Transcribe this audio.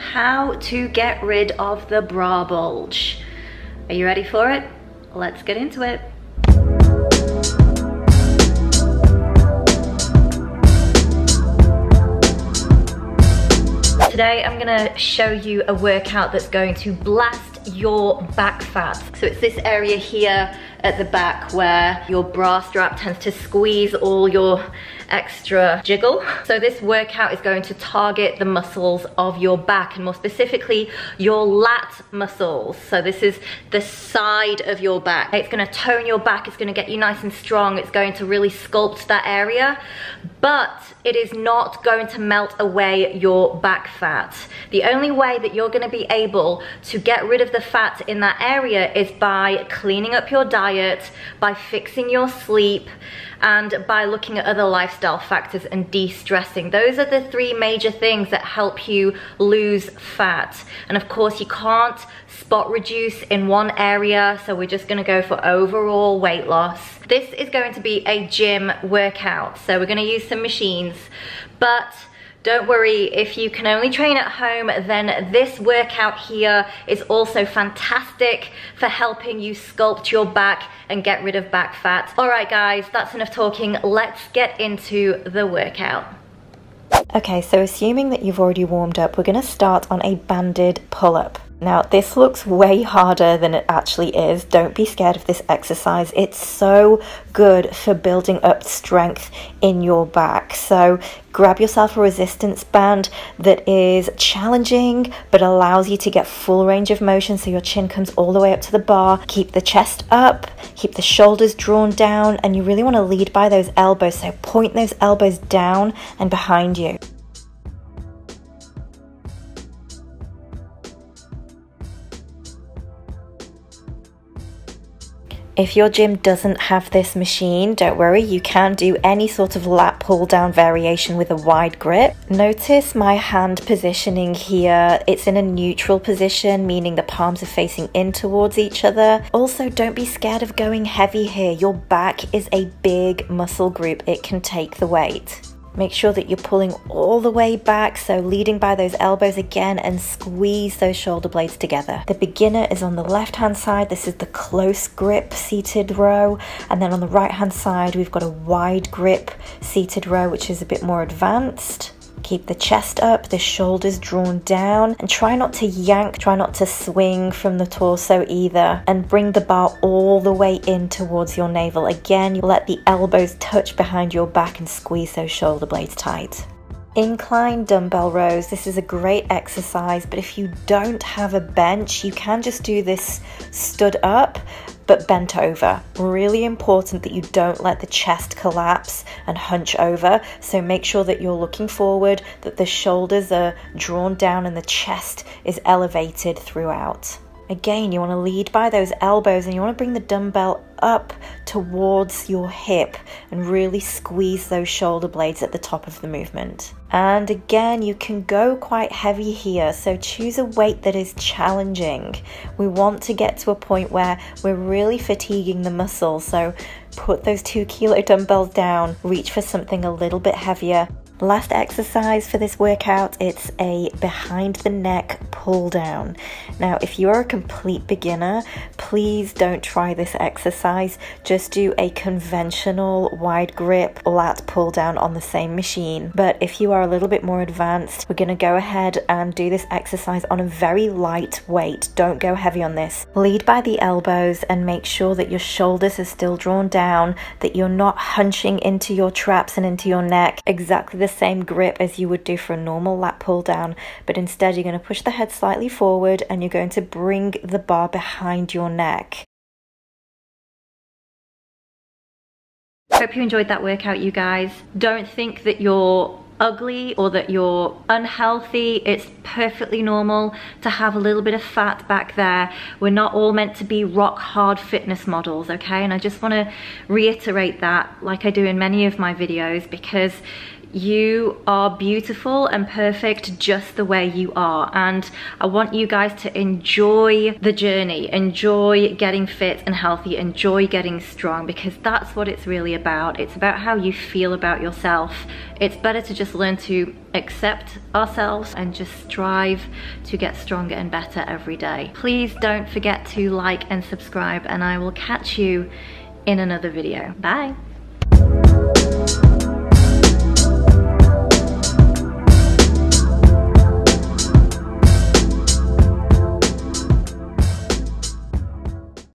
how to get rid of the bra bulge. Are you ready for it? Let's get into it. Today I'm gonna show you a workout that's going to blast your back fat. So it's this area here at the back where your bra strap tends to squeeze all your extra jiggle. So this workout is going to target the muscles of your back, and more specifically your lat muscles. So this is the side of your back. It's going to tone your back, it's going to get you nice and strong, it's going to really sculpt that area, but it is not going to melt away your back fat. The only way that you're going to be able to get rid of the fat in that area is by cleaning up your diet, by fixing your sleep, and by looking at other lifestyle factors and de-stressing. Those are the three major things that help you lose fat. And of course you can't spot reduce in one area, so we're just gonna go for overall weight loss. This is going to be a gym workout, so we're gonna use some machines, but don't worry, if you can only train at home, then this workout here is also fantastic for helping you sculpt your back and get rid of back fat. All right guys, that's enough talking. Let's get into the workout. Okay, so assuming that you've already warmed up, we're gonna start on a banded pull-up. Now this looks way harder than it actually is. Don't be scared of this exercise. It's so good for building up strength in your back. So grab yourself a resistance band that is challenging but allows you to get full range of motion, so your chin comes all the way up to the bar. Keep the chest up, keep the shoulders drawn down, and you really want to lead by those elbows, so point those elbows down and behind you. If your gym doesn't have this machine, don't worry, you can do any sort of lat pull down variation with a wide grip. Notice my hand positioning here. It's in a neutral position, meaning the palms are facing in towards each other. Also, don't be scared of going heavy here. Your back is a big muscle group. It can take the weight. Make sure that you're pulling all the way back, so leading by those elbows again, and squeeze those shoulder blades together. The beginner is on the left hand side, this is the close grip seated row, and then on the right hand side we've got a wide grip seated row, which is a bit more advanced. Keep the chest up, the shoulders drawn down, and try not to yank, try not to swing from the torso either, and bring the bar all the way in towards your navel. Again, you let the elbows touch behind your back and squeeze those shoulder blades tight. Incline dumbbell rows, this is a great exercise, but if you don't have a bench, you can just do this stood up but bent over. Really important that you don't let the chest collapse and hunch over, so make sure that you're looking forward, that the shoulders are drawn down and the chest is elevated throughout. Again, you want to lead by those elbows, and you want to bring the dumbbell up towards your hip and really squeeze those shoulder blades at the top of the movement. And again, you can go quite heavy here, so choose a weight that is challenging. We want to get to a point where we're really fatiguing the muscle, so put those 2 kilo dumbbells down, reach for something a little bit heavier. Last exercise for this workout, it's a behind the neck pull down. Now, if you are a complete beginner, please don't try this exercise. Just do a conventional wide grip lat pull down on the same machine. But if you are a little bit more advanced, we're gonna go ahead and do this exercise on a very light weight. Don't go heavy on this. Lead by the elbows and make sure that your shoulders are still drawn down, that you're not hunching into your traps and into your neck. Exactly the same grip as you would do for a normal lat pull down, but instead you're going to push the head slightly forward and you're going to bring the bar behind your neck. Hope you enjoyed that workout, you guys. Don't think that you're ugly or that you're unhealthy. It's perfectly normal to have a little bit of fat back there. We're not all meant to be rock hard fitness models, okay? And I just want to reiterate that, like I do in many of my videos, because You are beautiful and perfect just the way you are, and I want you guys to enjoy the journey, enjoy getting fit and healthy, enjoy getting strong, because that's what it's really about. It's about how you feel about yourself. It's better to just learn to accept ourselves and just strive to get stronger and better every day. Please don't forget to like and subscribe, and I will catch you in another video. Bye.